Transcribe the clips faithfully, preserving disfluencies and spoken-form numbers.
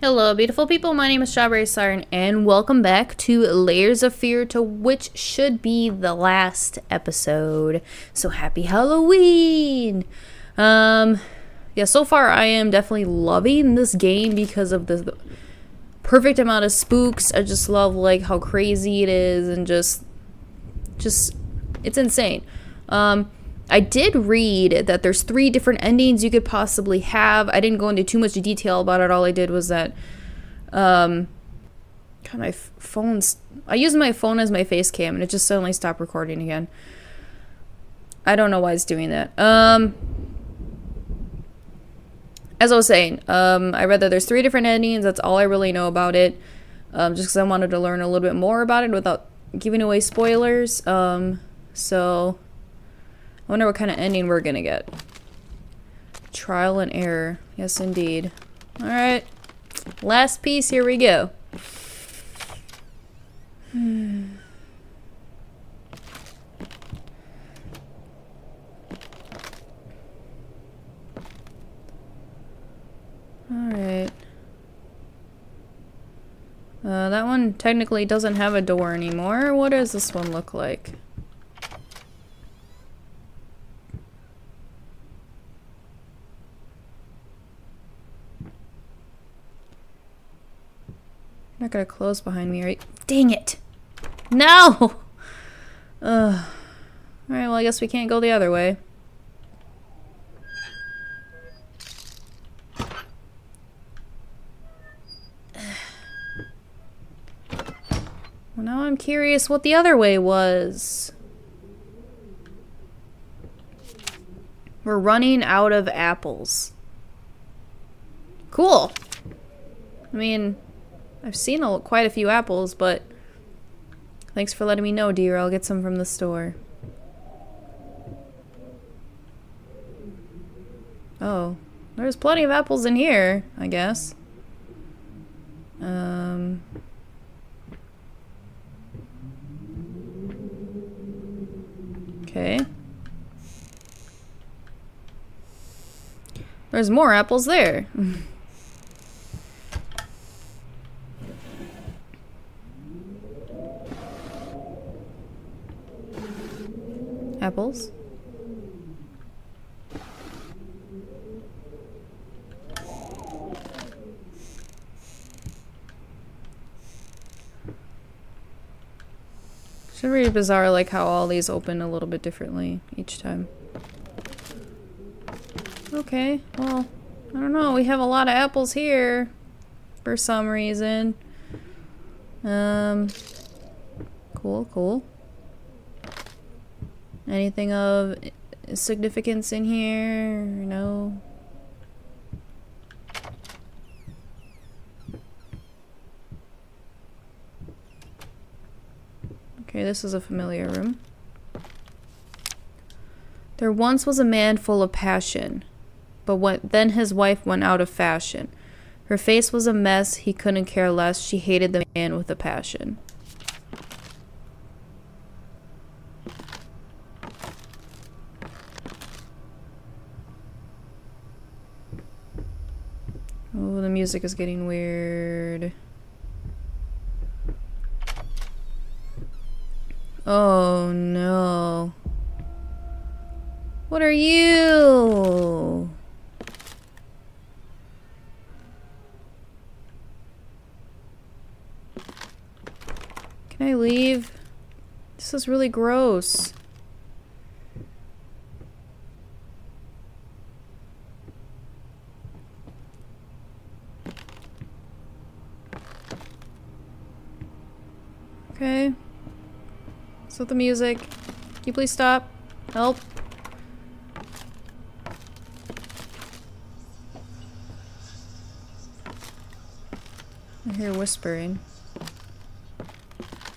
Hello beautiful people, my name is Strawberry Siren and welcome back to Layers of Fear, to which should be the last episode. So happy Halloween! Um, yeah, so far I am definitely loving this game because of the perfect amount of spooks. I just love like how crazy it is and just, just, it's insane. Um... I did read that there's three different endings you could possibly have. I didn't go into too much detail about it. All I did was that, um, God, my phone's, I used my phone as my face cam and it just suddenly stopped recording again. I don't know why it's doing that. Um, as I was saying, um, I read that there's three different endings. That's all I really know about it. Um, just because I wanted to learn a little bit more about it without giving away spoilers. Um, so... I wonder what kind of ending we're gonna get. Trial and error. Yes, indeed. Alright. Last piece. Here we go. Hmm. Alright. Uh, that one technically doesn't have a door anymore. What does this one look like? Not gonna close behind me, right? Dang it! No! Ugh. Alright, well, I guess we can't go the other way. Well, now I'm curious what the other way was. We're running out of apples. Cool! I mean... I've seen a, quite a few apples, but thanks for letting me know, dear. I'll get some from the store. Oh, there's plenty of apples in here, I guess. Um... Okay. There's more apples there. Apples. It's really bizarre like how all these open a little bit differently each time. Okay, well, I don't know, we have a lot of apples here for some reason. Um, cool, cool. Anything of significance in here? No. Okay, this is a familiar room. There once was a man full of passion, but when, then his wife went out of fashion. Her face was a mess, he couldn't care less, she hated the man with a passion. Oh, the music is getting weird. Oh no. What are you? Can I leave? This is really gross. Okay. So the music. Can you please stop? Help. I hear whispering.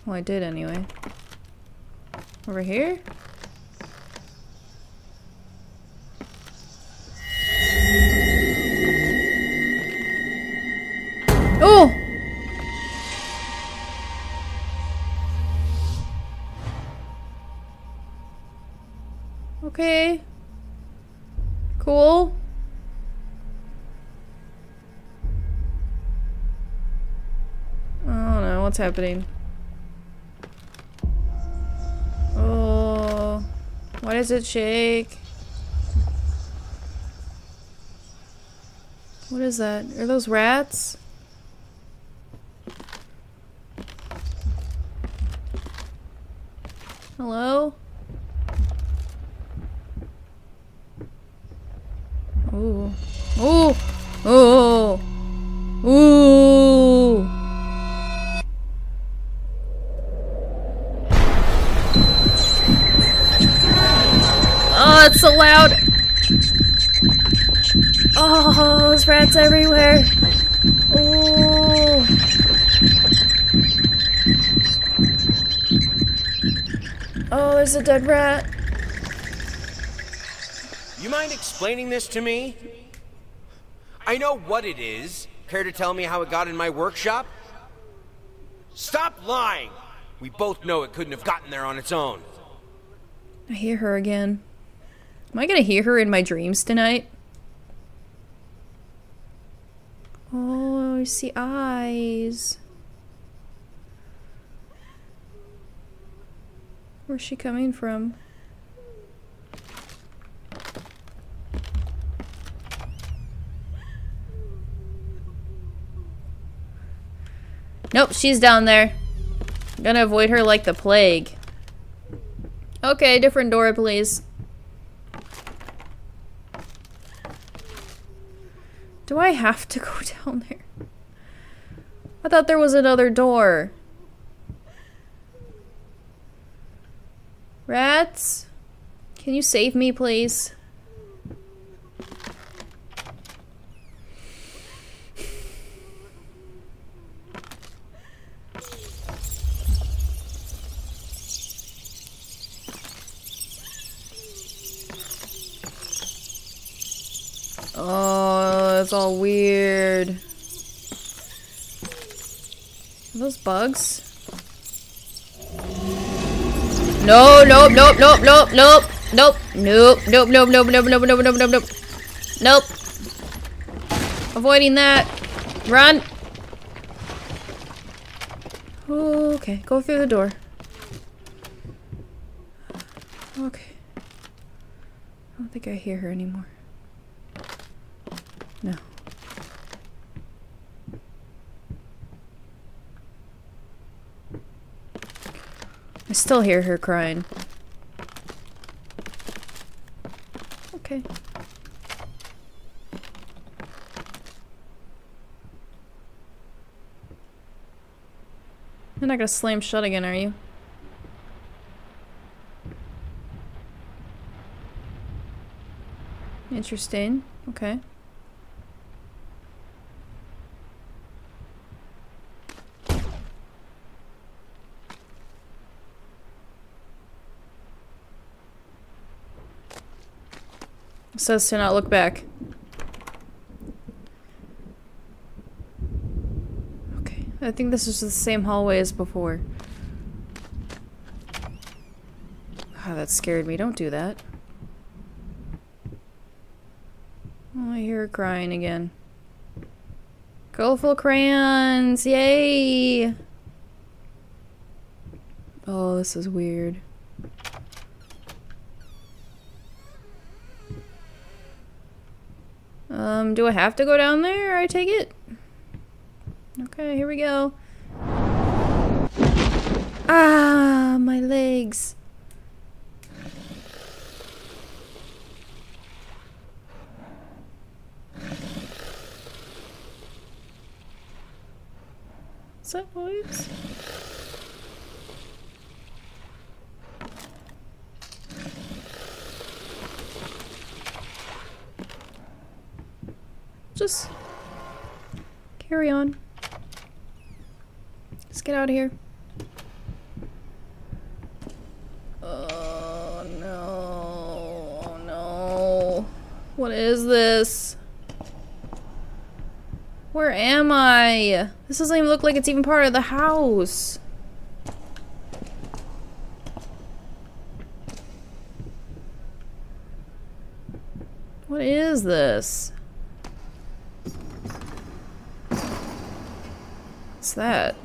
Well, I did anyway. Over here? Oh! Okay. Cool. know what's happening. Oh, why does it shake? What is that? Are those rats? Hello? Ooh. Ooh! Ooh! Ooh! Oh, it's so loud! Oh, there's rats everywhere! Ooh! Oh, there's a dead rat! You mind explaining this to me? I know what it is. Care to tell me how it got in my workshop? Stop lying! We both know it couldn't have gotten there on its own. I hear her again. Am I gonna hear her in my dreams tonight? Oh, I see eyes. Where's she coming from? Nope, she's down there. I'm gonna avoid her like the plague. Okay, different door, please. Do I have to go down there? I thought there was another door. Rats? Can you save me, please? Oh, that's all weird. Are those bugs? No, nope, nope, nope, nope, nope, nope, nope, nope, nope, nope, nope, nope, nope, nope, nope, nope, nope. Avoiding that. Run. Okay, go through the door. Okay. I don't think I hear her anymore. No. I still hear her crying. Okay. You're not gonna slam shut again, are you? Interesting. Okay. Says to not look back. Okay, I think this is the same hallway as before. Oh, that scared me. Don't do that. Oh, I hear her crying again. Colorful crayons! Yay! Oh, this is weird. Um, do I have to go down there, or I take it? Okay, here we go. Ah, my legs. What's up, boys? Just carry on. Let's get out of here. Oh no. Oh no. What is this? Where am I? This doesn't even look like it's even part of the house. What is this? That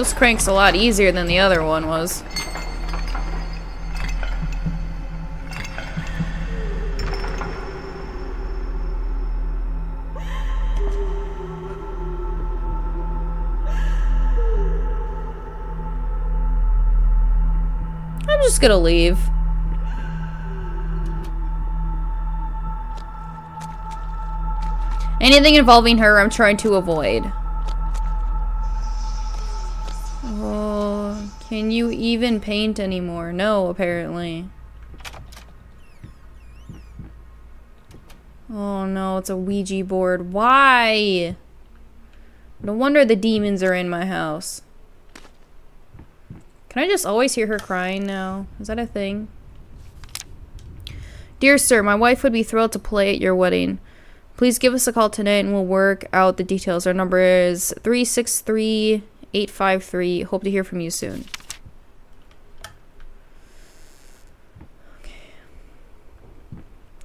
This crank's a lot easier than the other one was. I'm just gonna leave. Anything involving her, I'm trying to avoid. Oh, can you even paint anymore? No, apparently. Oh no, it's a Ouija board. Why? No wonder the demons are in my house. Can I just always hear her crying now? Is that a thing? Dear sir, my wife would be thrilled to play at your wedding. Please give us a call tonight and we'll work out the details. Our number is three six three, eight five three. Hope to hear from you soon. Okay.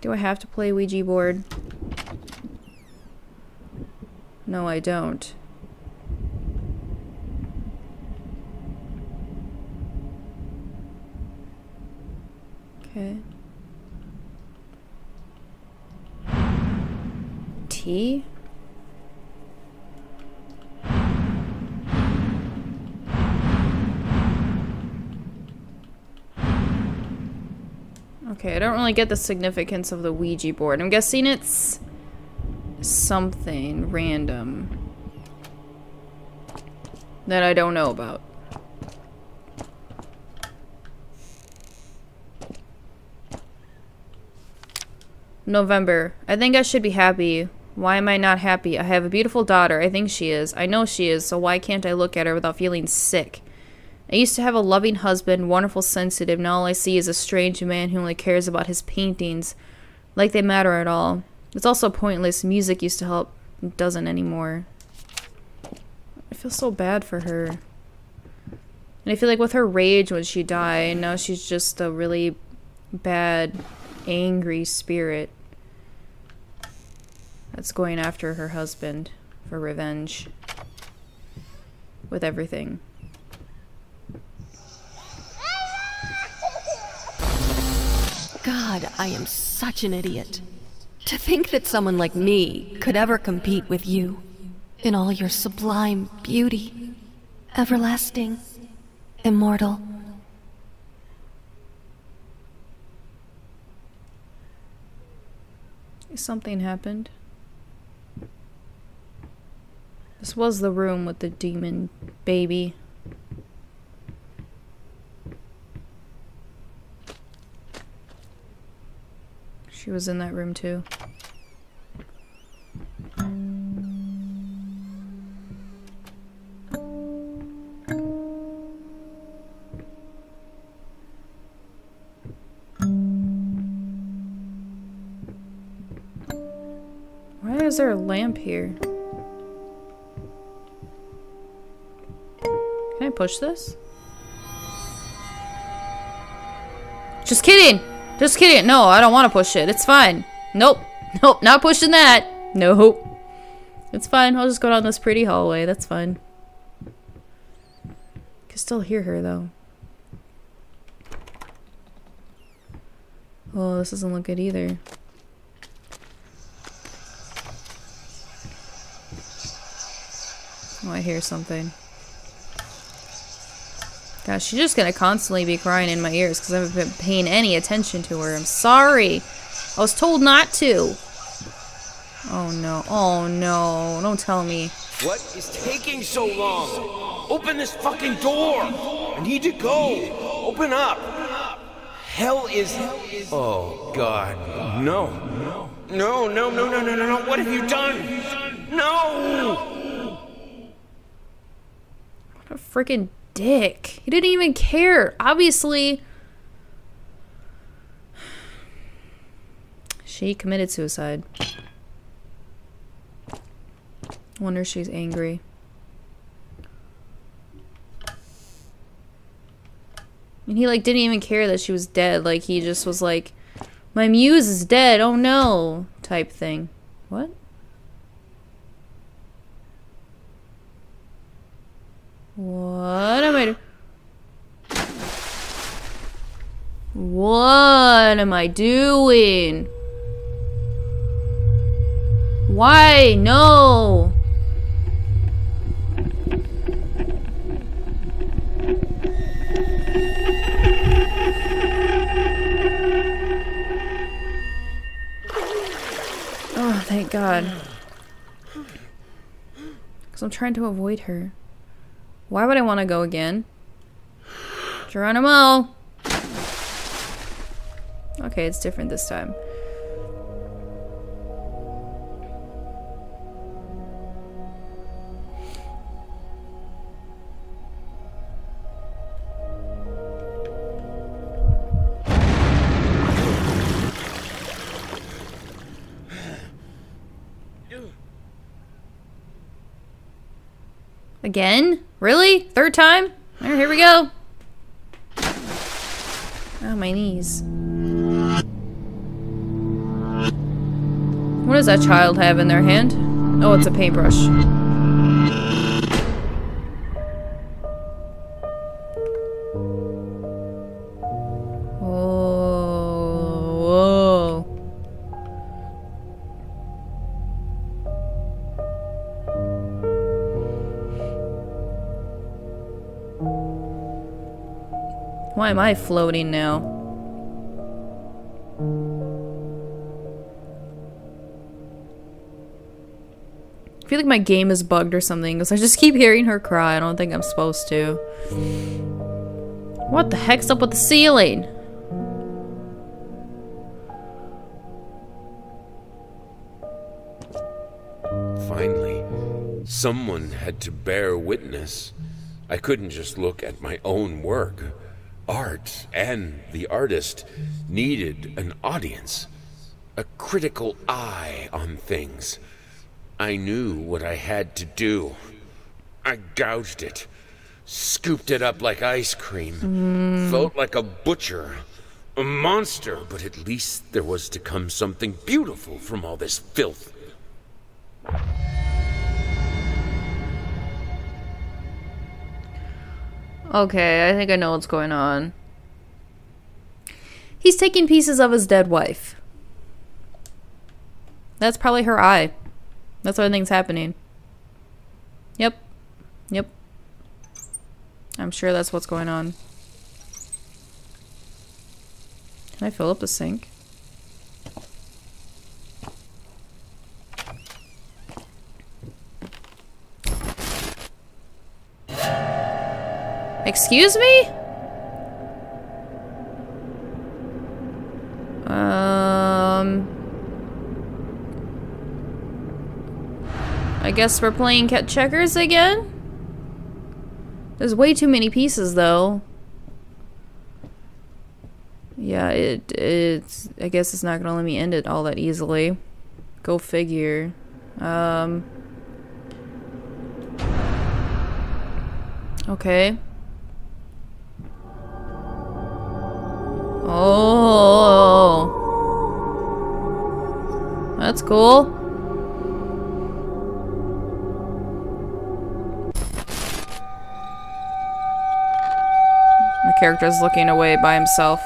Do I have to play Ouija board? No, I don't. Okay. Tea? Okay, I don't really get the significance of the Ouija board. I'm guessing it's something random that I don't know about. November. I think I should be happy. Why am I not happy? I have a beautiful daughter. I think she is. I know she is, so why can't I look at her without feeling sick? I used to have a loving husband, wonderful, sensitive. Now all I see is a strange man who only cares about his paintings, like they matter at all. It's also pointless. Music used to help. It doesn't anymore. I feel so bad for her. And I feel like with her rage when she died, now she's just a really bad, angry spirit that's going after her husband for revenge with everything. God, I am such an idiot. To think that someone like me could ever compete with you in all your sublime beauty, everlasting, immortal. Something happened. This was the room with the demon baby. She was in that room too. Why is there a lamp here? Can I push this? Just kidding! Just kidding! No, I don't want to push it. It's fine. Nope. Nope. Not pushing that. Nope. It's fine. I'll just go down this pretty hallway. That's fine. I can still hear her, though. Oh, this doesn't look good either. Oh, I hear something. Gosh, she's just gonna constantly be crying in my ears because I haven't been paying any attention to her. I'm sorry. I was told not to. Oh no. Oh no. Don't tell me. What is taking so long? Open this fucking door. I need to go. Open up. Hell is... Oh God. No. No, no, no, no, no, no, no. What have you done? No! What a freaking... dick. He didn't even care. Obviously, she committed suicide. Wonder if she's angry. And he like didn't even care that she was dead. Like he just was like, my muse is dead. Oh no, type thing. What? What am I doing? What am I doing? Why? No! Oh, thank God. Because I'm trying to avoid her. Why would I want to go again? Geronimo! Okay, it's different this time. Again? Really? Third time? All right, here we go. Oh, my knees. What does that child have in their hand? Oh, it's a paintbrush. Whoa. Whoa. Why am I floating now? I feel like my game is bugged or something because I just keep hearing her cry. I don't think I'm supposed to. What the heck's up with the ceiling? Finally, someone had to bear witness. I couldn't just look at my own work. Art and the artist needed an audience, a critical eye on things. I knew what I had to do. I gouged it, scooped it up like ice cream, mm. felt like a butcher, a monster, but at least there was to come something beautiful from all this filth. Okay, I think I know what's going on. He's taking pieces of his dead wife. That's probably her eye. That's what I think's happening. Yep. Yep. I'm sure that's what's going on. Can I fill up the sink? Excuse me? Um... I guess we're playing cat checkers again? There's way too many pieces, though. Yeah, it it's... I guess it's not gonna let me end it all that easily. Go figure. Um... Okay. Oh! That's cool. Character's looking away by himself.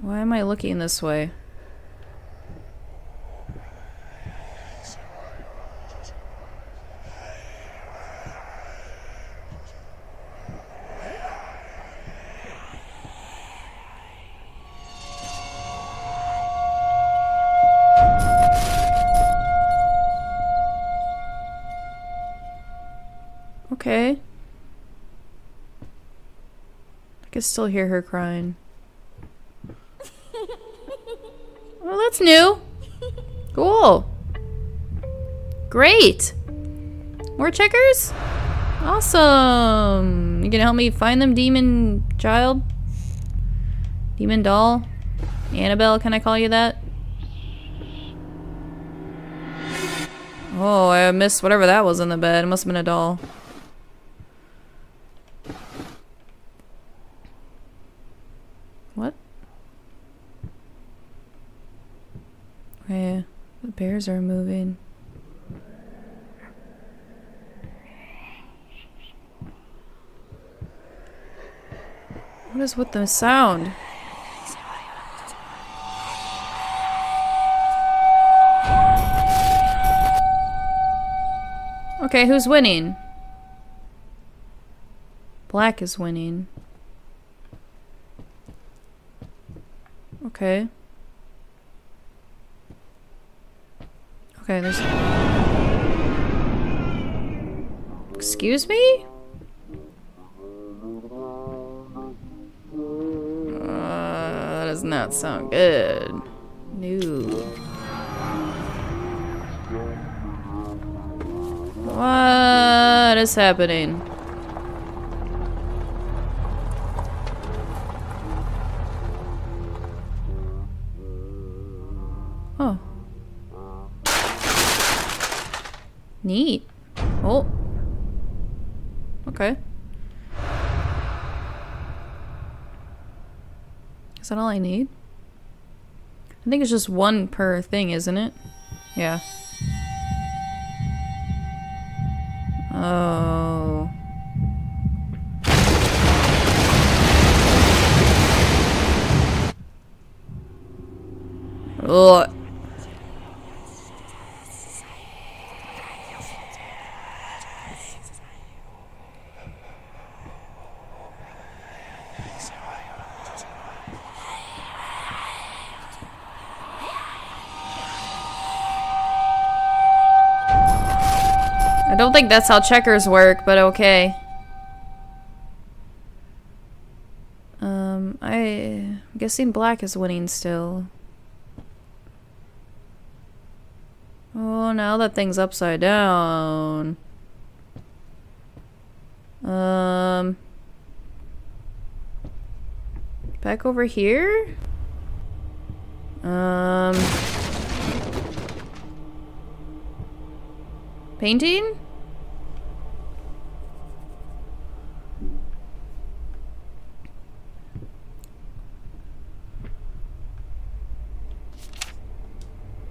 Why am I looking this way? Okay. I can still hear her crying. Well, that's new. Cool. Great. More checkers? Awesome. You gonna help me find them, demon child? Demon doll? Annabelle, can I call you that? Oh, I missed whatever that was in the bed. It must have been a doll. bears are moving. What is with the sound? Okay, who's winning? Black is winning. Okay. Okay, there's... Excuse me? Uh, that does not sound good. No. What is happening? Oh. Neat. Oh. Okay. Is that all I need? I think it's just one per thing, isn't it? Yeah. Oh. Ugh. I don't think that's how checkers work, but okay. Um, I'm guessing black is winning still. Oh, now that thing's upside down. Um, back over here? Um... Painting?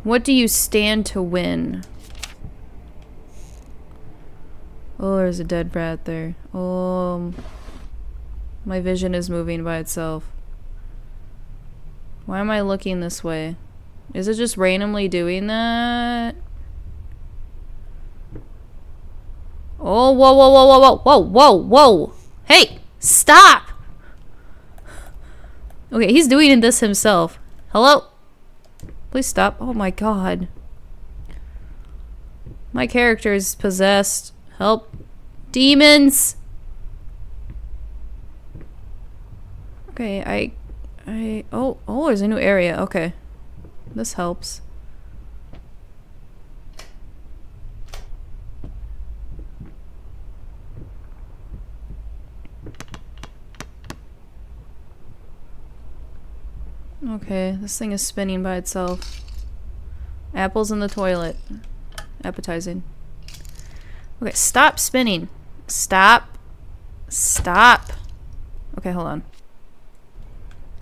What do you stand to win? Oh, there's a dead rat there. Oh, my vision is moving by itself. Why am I looking this way? Is it just randomly doing that? Oh, whoa, whoa, whoa, whoa, whoa, whoa, whoa, whoa. Hey, stop. Okay, he's doing this himself. Hello? Please stop. Oh my god. My character is possessed. Help. Demons. Okay, I... I... Oh, oh, there's a new area. Okay. This helps. Okay, this thing is spinning by itself. Apples in the toilet. Appetizing. Okay, stop spinning. Stop. Stop. Okay, hold on.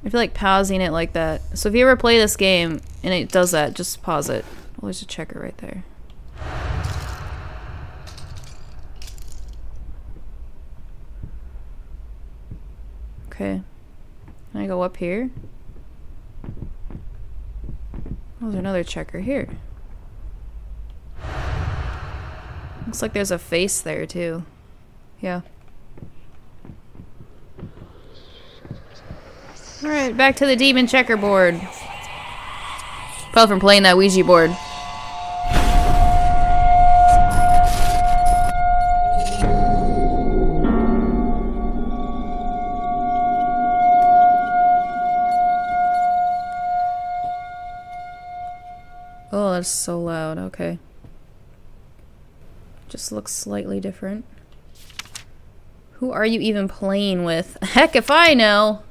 I feel like pausing it like that. So if you ever play this game and it does that, just pause it. Oh, there's a checker right there. Okay. Can I go up here? Oh, there's another checker here. Looks like there's a face there, too. Yeah. Alright, back to the demon checkerboard. Probably from playing that Ouija board. Oh, that's so loud. Okay. Just looks slightly different. Who are you even playing with? Heck if I know!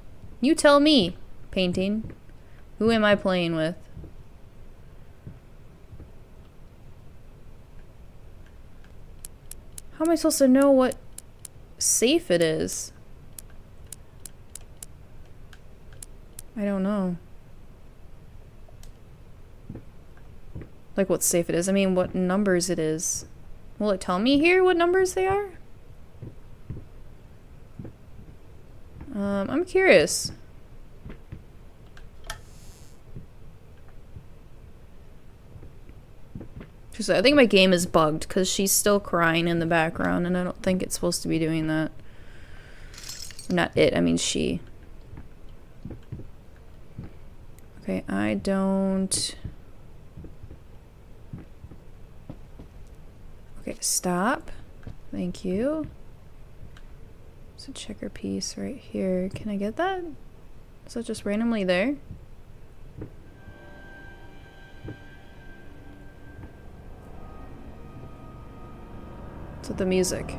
You tell me, painting. Who am I playing with? How am I supposed to know what safe it is? I don't know. Like what safe it is. I mean, what numbers it is. Will it tell me here what numbers they are? Um, I'm curious. I think my game is bugged because she's still crying in the background and I don't think it's supposed to be doing that. Not it, I mean she. Okay, I don't... Okay, stop. Thank you. There's a checker piece right here. Can I get that? Is that just randomly there? With the music.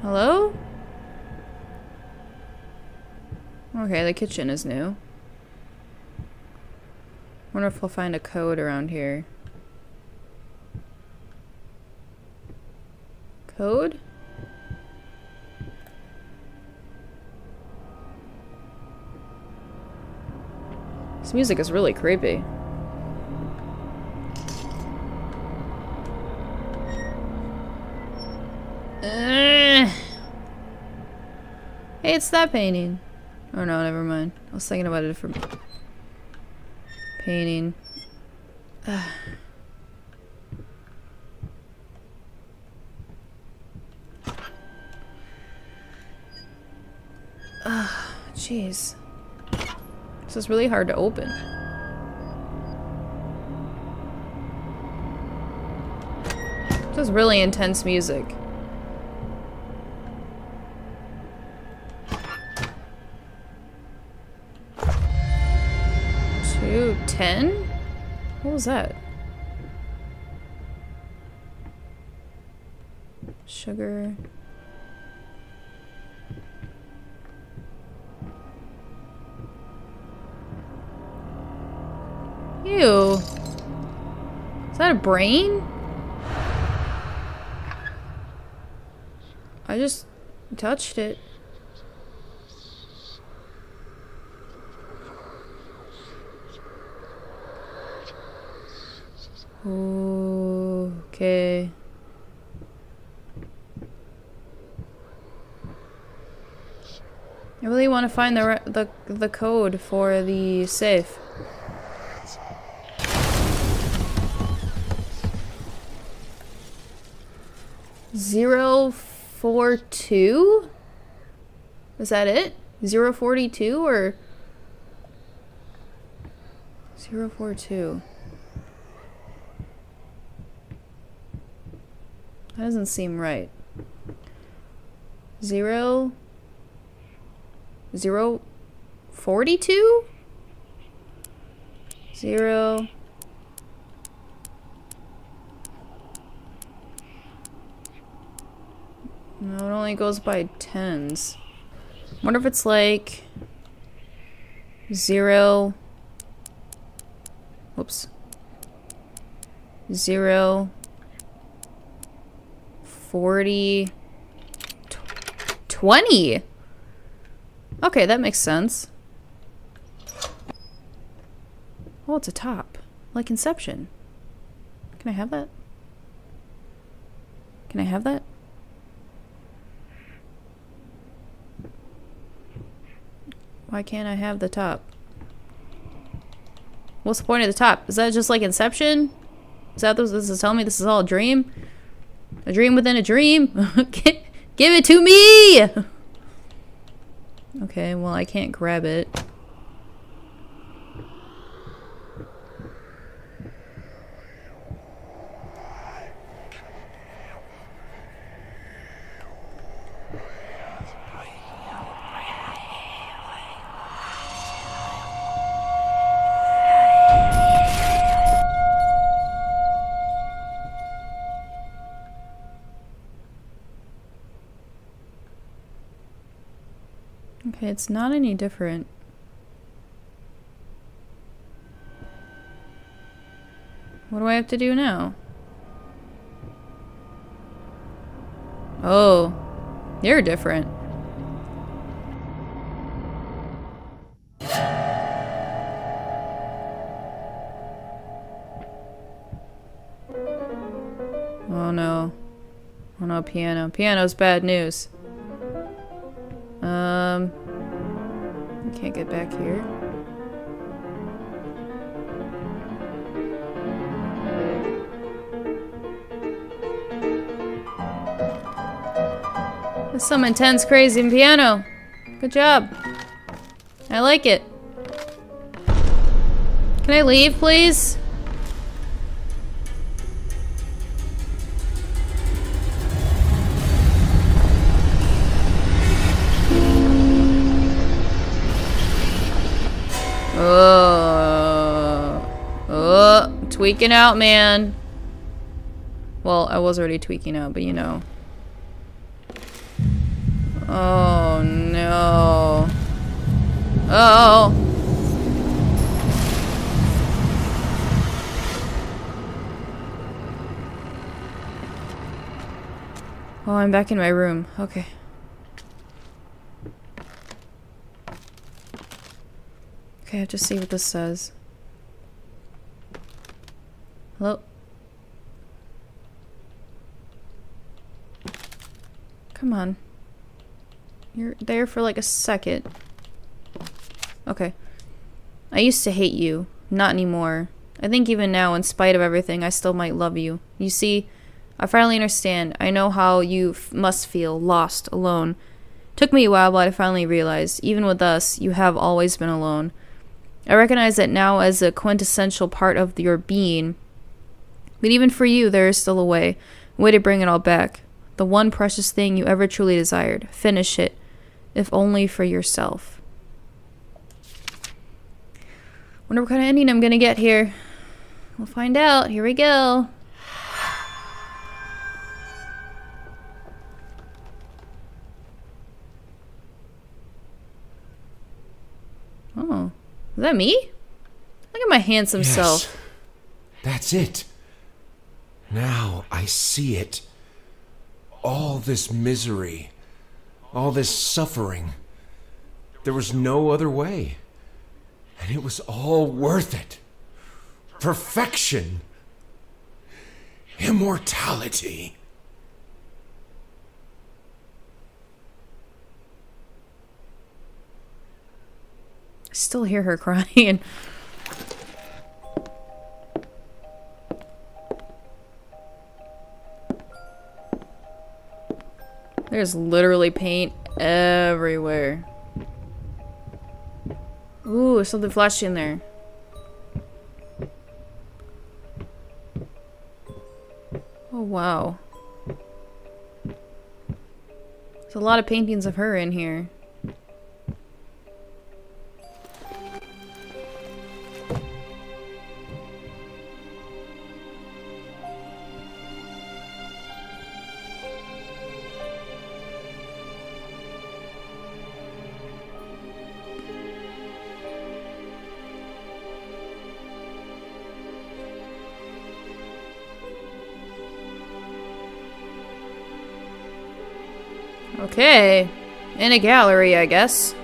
Hello? Okay, the kitchen is new. Wonder if we'll find a code around here. Code? This music is really creepy. Uh, hey, it's that painting. Oh no, never mind. I was thinking about a different painting. Uh. Uh, jeez. So it's really hard to open. This is really intense music. two ten? What was that? Sugar. Ew. Is that a brain? I just touched it. Okay. I really want to find the the the code for the safe. zero four two? Is that it? zero forty-two or zero four two? That doesn't seem right. Zero zero forty two? Zero No, it only goes by tens. I wonder if it's like zero. Whoops. Zero. Forty. Tw Twenty. Okay, that makes sense. Oh, it's a top, like Inception. Can I have that? Can I have that? Why can't I have the top? What's the point of the top? Is that just like Inception? Is that this is telling me this is all a dream? A dream within a dream? Give it to me! Okay, well I can't grab it. It's not any different. What do I have to do now? Oh, you're different. Oh no. Oh no, piano. Piano's bad news. Um... I can't get back here. That's some intense, crazy piano. Good job. I like it. Can I leave, please? Oh, oh, tweaking out, man. Well, I was already tweaking out, but you know. Oh no. Oh. Oh, I'm back in my room. Okay. Okay, I have to see what this says. Hello? Come on. You're there for like a second. Okay. I used to hate you. Not anymore. I think even now, in spite of everything, I still might love you. You see, I finally understand. I know how you f- must feel. Lost. Alone. Took me a while, but I finally realized, even with us, you have always been alone. I recognize that now as a quintessential part of your being. But even for you, there is still a way. A way to bring it all back. The one precious thing you ever truly desired. Finish it. If only for yourself. Wonder what kind of ending I'm gonna get here. We'll find out. Here we go. Oh. Is that me? Look at my handsome yes. self. That's it. Now I see it. All this misery. All this suffering. There was no other way. And it was all worth it. Perfection. Immortality. I still hear her crying. There's literally paint everywhere. Ooh, something flashed in there. Oh, wow. There's a lot of paintings of her in here. Okay, in a gallery, I guess.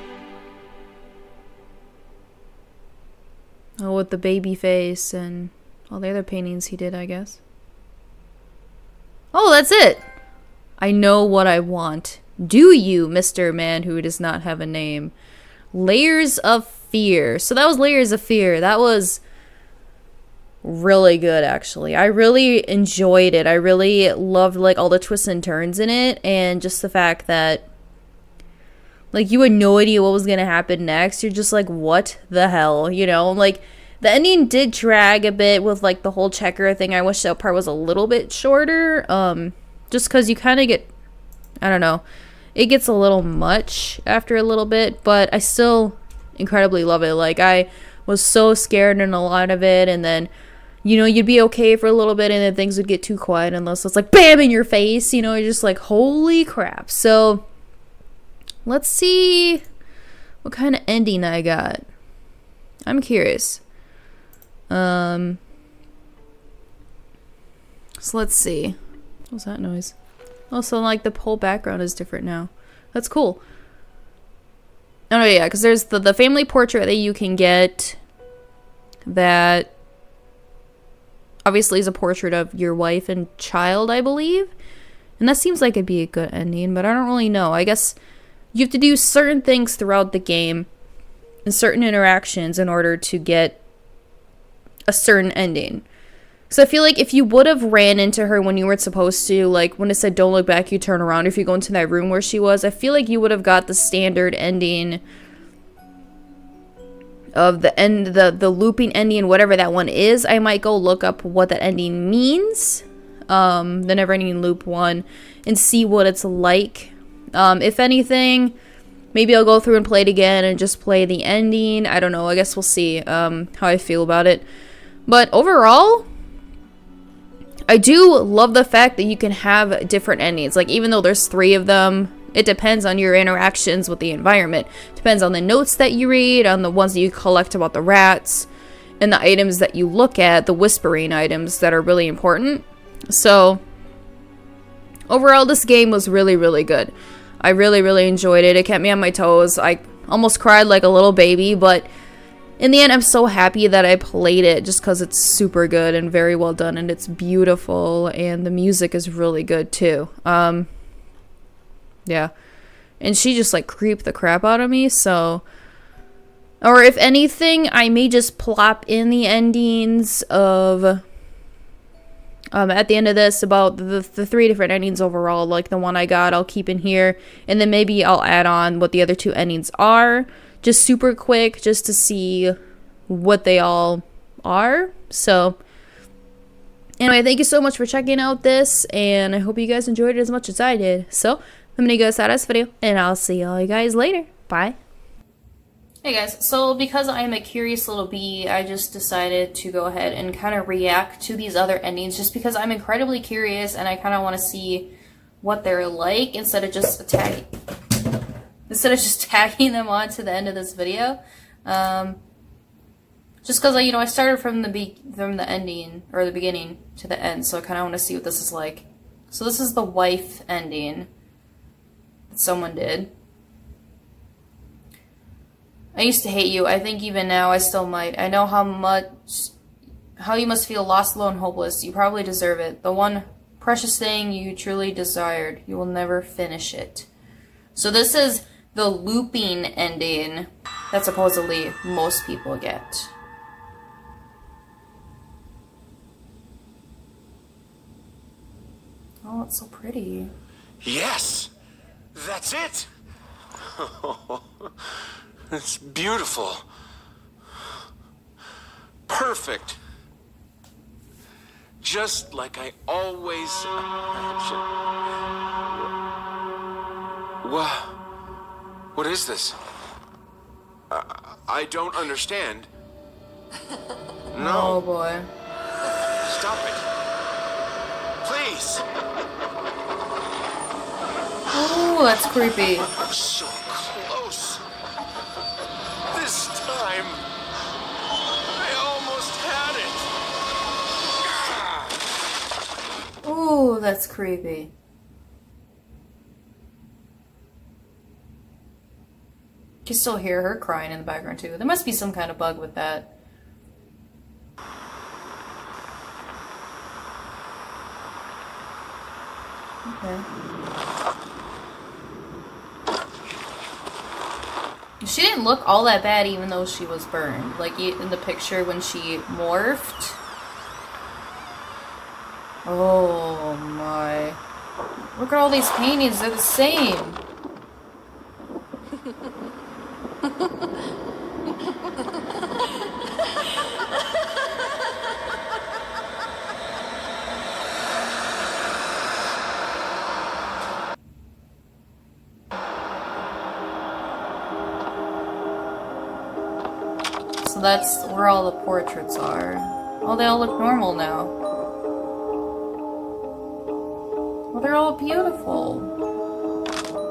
Oh, with the baby face and all the other paintings he did, I guess. Oh, that's it! I know what I want. Do you, Mister Man Who Does Not Have a Name? Layers of Fear. So that was Layers of Fear. That was really good, actually. I really enjoyed it. I really loved, like, all the twists and turns in it, and just the fact that, like, you had no idea what was gonna happen next. You're just like, what the hell, you know? Like, the ending did drag a bit with, like, the whole checker thing. I wish that part was a little bit shorter, um, just because you kind of get, I don't know, it gets a little much after a little bit, but I still incredibly love it. Like, I was so scared in a lot of it, and then, you know, you'd be okay for a little bit, and then things would get too quiet unless it's like, BAM in your face, you know, you're just like, holy crap. So, let's see what kind of ending I got. I'm curious. Um, so let's see. What was that noise? Also, like, the whole background is different now. That's cool. Oh, no, yeah, because there's the, the family portrait that you can get that... obviously is a portrait of your wife and child, I believe. And that seems like it'd be a good ending, but I don't really know. I guess you have to do certain things throughout the game and certain interactions in order to get a certain ending. So I feel like if you would have ran into her when you weren't supposed to, like when it said don't look back, you turn around, if you go into that room where she was, I feel like you would have got the standard ending of the end, the, the looping ending, whatever that one is. I might go look up what that ending means, um, the never ending loop one, and see what it's like. Um, if anything, maybe I'll go through and play it again and just play the ending. I don't know. I guess we'll see um, how I feel about it. But overall, I do love the fact that you can have different endings. Like, even though there's three of them, it depends on your interactions with the environment. Depends on the notes that you read, on the ones that you collect about the rats, and the items that you look at, the whispering items that are really important. So, overall, this game was really, really good. I really, really enjoyed it. It kept me on my toes. I almost cried like a little baby, but in the end, I'm so happy that I played it just because it's super good and very well done, and it's beautiful, and the music is really good, too. Um, yeah. And she just, like, creeped the crap out of me, so... Or if anything, I may just plop in the endings of... Um, at the end of this, about the, the three different endings overall, like the one I got, I'll keep in here. And then maybe I'll add on what the other two endings are, just super quick, just to see what they all are. So, anyway, thank you so much for checking out this, and I hope you guys enjoyed it as much as I did. So, I'm going to go out of this video, and I'll see all you guys later. Bye. Hey guys, so because I'm a curious little bee, I just decided to go ahead and kind of react to these other endings just because I'm incredibly curious and I kind of want to see what they're like instead of just attacking, instead of just tagging them on to the end of this video. Um, just because, like, you know, I started from the be from the ending or the beginning to the end, so I kind of want to see what this is like. So this is the wife ending that someone did. I used to hate you. I think even now I still might. I know how much, how you must feel lost, alone, hopeless. You probably deserve it. The one precious thing you truly desired. You will never finish it. So this is the looping ending that supposedly most people get. Oh, it's so pretty. Yes! That's it! It's beautiful. Perfect. Just like I always imagined. What? What is this? Uh, I don't understand. No. Oh boy. Stop it. Please. Oh, that's creepy. So close. This time, I almost had it. Ooh, that's creepy. You can still hear her crying in the background too. There must be some kind of bug with that. Okay. She didn't look all that bad even though she was burned. Like in the picture when she morphed. Oh my. Look at all these paintings, they're the same. That's where all the portraits are. Oh, they all look normal now. Well, they're all beautiful.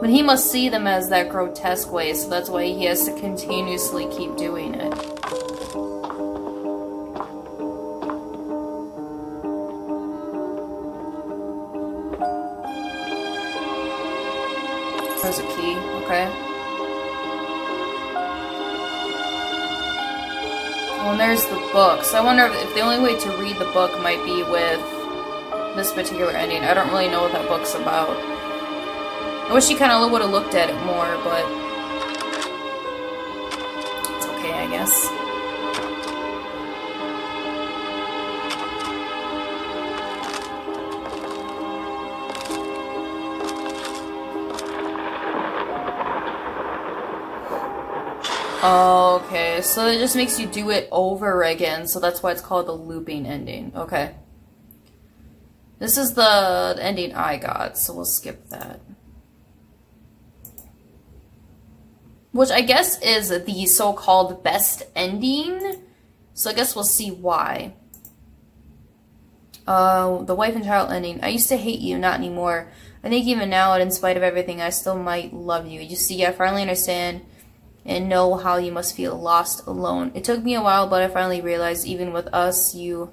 But he must see them as that grotesque way, so that's why he has to continuously keep doing it. There's a key, okay. Well, and there's the book. So I wonder if the only way to read the book might be with this particular ending. I don't really know what that book's about. I wish you kind of would have looked at it more, but it's okay, I guess. Oh, okay, so it just makes you do it over again, so that's why it's called the looping ending. Okay. This is the ending I got, so we'll skip that. Which I guess is the so-called best ending, so I guess we'll see why. Uh, the wife and child ending. I used to hate you, not anymore. I think even now, in spite of everything, I still might love you. You see, I finally understand and know how you must feel lost, alone. It took me a while, but I finally realized even with us, you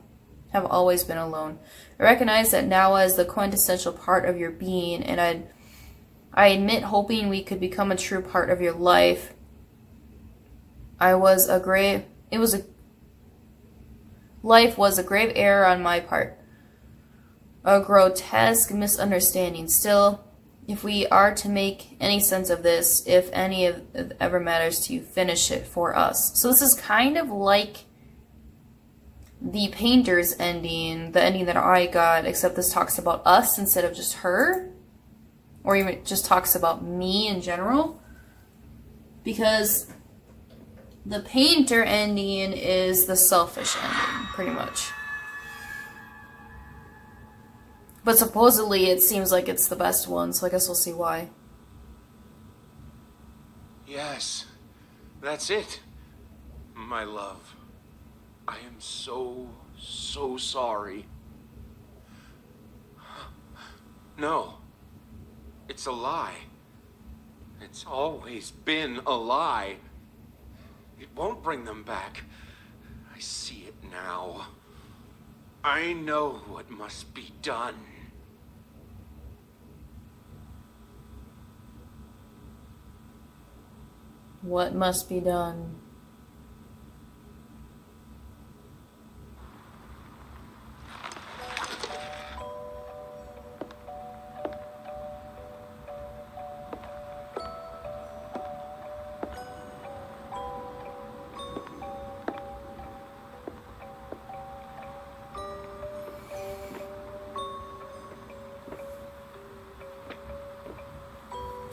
have always been alone. I recognize that now as the quintessential part of your being, and I I admit hoping we could become a true part of your life. I was a grave, it was a, life was a grave error on my part. A grotesque misunderstanding. Still, if we are to make any sense of this, if any of it ever matters to you, finish it for us. So this is kind of like the painter's ending, the ending that I got, except this talks about us instead of just her, or even just talks about me in general, because the painter ending is the selfish ending, pretty much. But supposedly it seems like it's the best one, so I guess we'll see why. Yes, that's it, my love. I am so, so sorry. No, it's a lie. It's always been a lie. It won't bring them back. I see it now. I know what must be done. What must be done?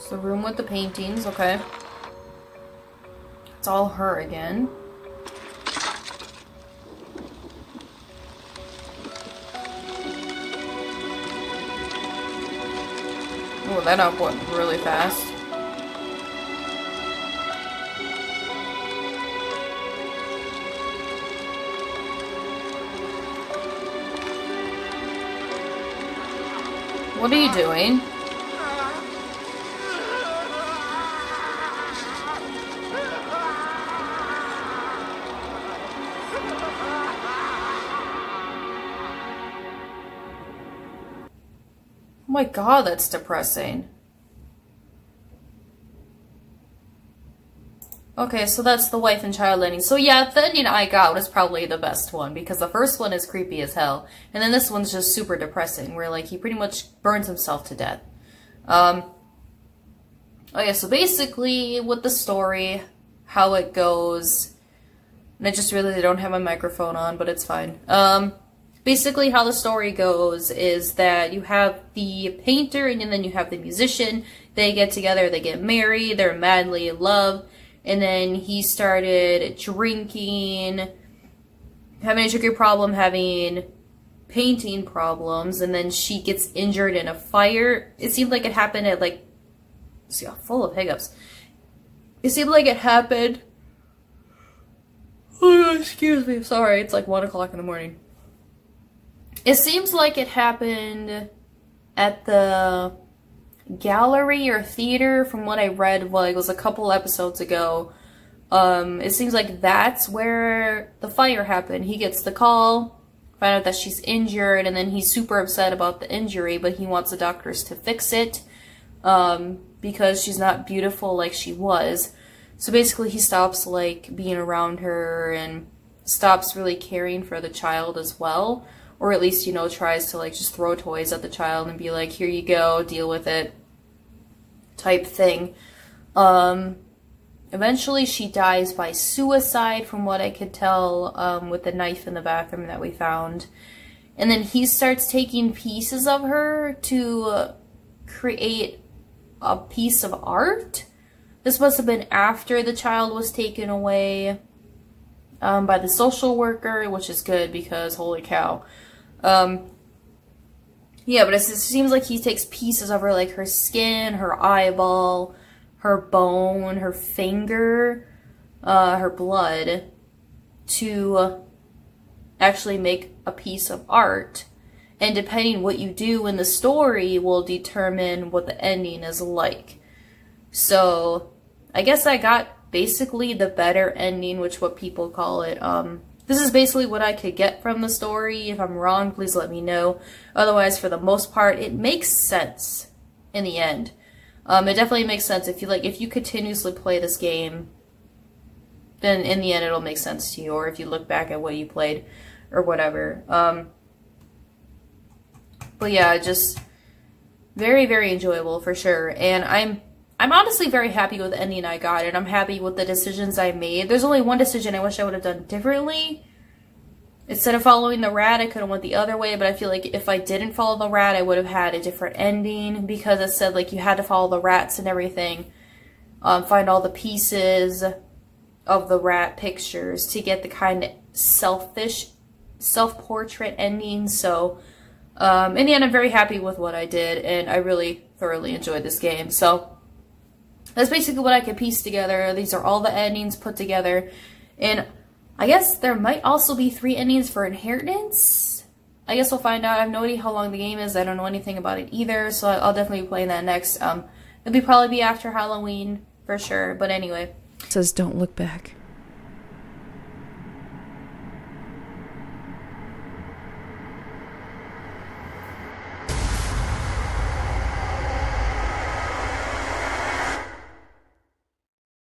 The room with the paintings, okay. It's all her again. Oh, that up went really fast. What are you doing? Oh my God, that's depressing. Okay, so that's the wife and child ending. So yeah, the ending I got was probably the best one, because the first one is creepy as hell, and then this one's just super depressing, where like he pretty much burns himself to death. Um, okay, so basically with the story, how it goes, and I just realized I don't have my microphone on, but it's fine. Um, Basically how the story goes is that you have the painter and then you have the musician. They get together, they get married, they're madly in love. And then he started drinking, having a sugar problem, having painting problems. And then she gets injured in a fire. It seemed like it happened at like, see, I'm full of hiccups. It seemed like it happened. Oh, excuse me, sorry, it's like one o'clock in the morning. It seems like it happened at the gallery or theater, from what I read, well, it was a couple episodes ago. Um, it seems like that's where the fire happened. He gets the call, find out that she's injured, and then he's super upset about the injury, but he wants the doctors to fix it um, because she's not beautiful like she was. So basically he stops like being around her and stops really caring for the child as well, or at least, you know, tries to like just throw toys at the child and be like, here you go, deal with it type thing. Um, eventually she dies by suicide from what I could tell, um, with the knife in the bathroom that we found. And then he starts taking pieces of her to create a piece of art. This must have been after the child was taken away um, by the social worker, which is good because holy cow. Um, yeah, but it seems like he takes pieces of her, like her skin, her eyeball, her bone, her finger, uh, her blood, to actually make a piece of art. And depending what you do in the story will determine what the ending is like. So I guess I got basically the better ending, which what people call it. Um, this is basically what I could get from the story. If I'm wrong, please let me know. Otherwise, for the most part, it makes sense in the end. Um, it definitely makes sense. If you like, if you continuously play this game, then in the end it'll make sense to you, or if you look back at what you played or whatever. Um, but yeah, just very, very enjoyable for sure. And I'm I'm honestly very happy with the ending I got, and I'm happy with the decisions I made. There's only one decision I wish I would have done differently. Instead of following the rat, I could have went the other way, but I feel like if I didn't follow the rat, I would have had a different ending, because it said like you had to follow the rats and everything, um, find all the pieces of the rat pictures to get the kind of selfish, self-portrait ending. So um, in the end, I'm very happy with what I did, and I really thoroughly enjoyed this game. So that's basically what I could piece together. These are all the endings put together, and I guess there might also be three endings for Inheritance. I guess we'll find out. I have no idea how long the game is. I don't know anything about it either, so I'll definitely be playing that next. Um, it'll be probably be after Halloween for sure, but anyway. It says don't look back.